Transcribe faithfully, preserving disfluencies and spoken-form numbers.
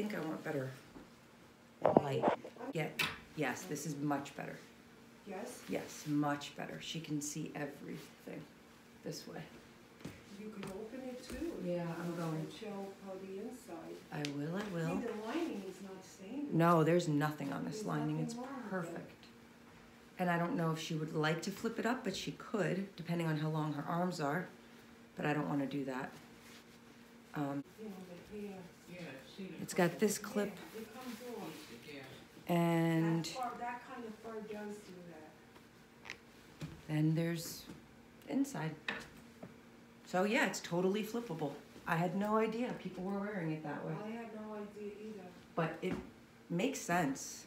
think I want better light. Yeah, yes, this is much better. Yes? Yes, much better. She can see everything this way. You can open it too. Yeah, I'm going. Show how the inside. I will, I will. See, the lining is not stained. No, there's nothing on this there's lining. It's perfect. And I don't know if she would like to flip it up, but she could, depending on how long her arms are. But I don't want to do that. Um, it's got this clip. And that kind of fur does do that. Then there's inside. So yeah, it's totally flippable. I had no idea people were wearing it that way. I had no idea either. But it makes sense.